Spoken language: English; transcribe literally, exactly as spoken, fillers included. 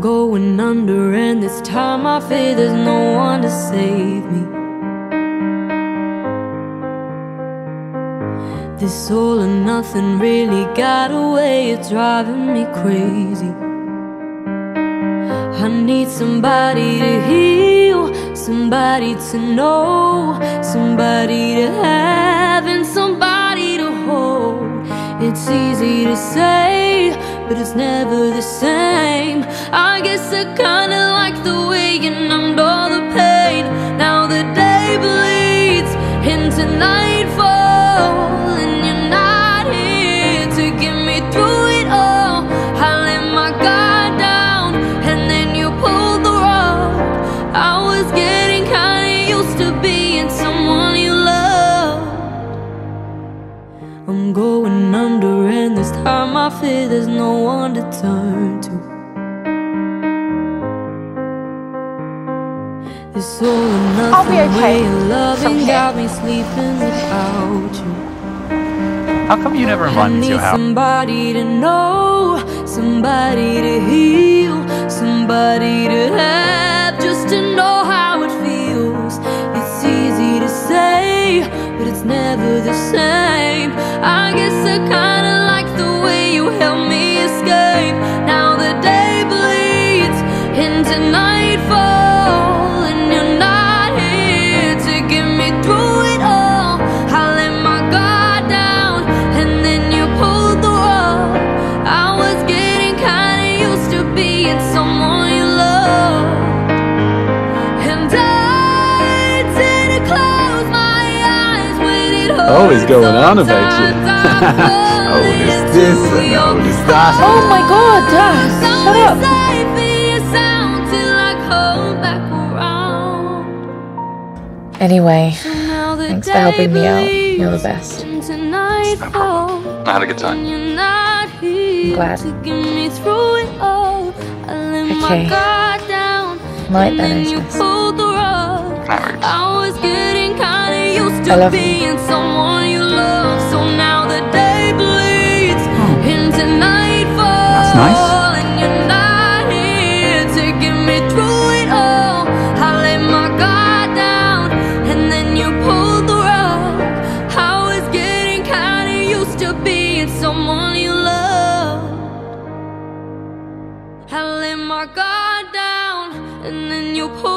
I'm going under, and this time I fear there's no one to save me. This all or nothing really got away, it's driving me crazy. I need somebody to heal, somebody to know, somebody to have, and somebody to hold. It's easy to say, but it's never the same. I guess I kinda like the way you numbed all the pain. Now the day bleeds into nightfall, and you're not here to get me through it all. I let my guard down, and then you pulled the rug. I was getting kinda used to being someone you love. I'm going under, and this time I fear there's no one to turn to. This all or nothing way of loving got me sleeping without you. How come you never invite me to your house? Somebody to know, somebody to heal, somebody to have, just to know how it feels. It's easy to say, but it's never the same. I guess I kinda like the way you help me escape. Now the day bleeds into nightfall, and you're not here to get me through it all. I let my guard down, and then you pulled the rug. I was getting kinda used to being someone you love, and I didn't close my eyes when it hurt. Always going on about you. Oh, is this, and oh, is that. Oh my god, Dad, shut up. Anyway, thanks for helping me out. You're the best. No problem. I had a good time. I'm glad. Okay. Night then, Agnes. I love you. I let my guard down, and then you pull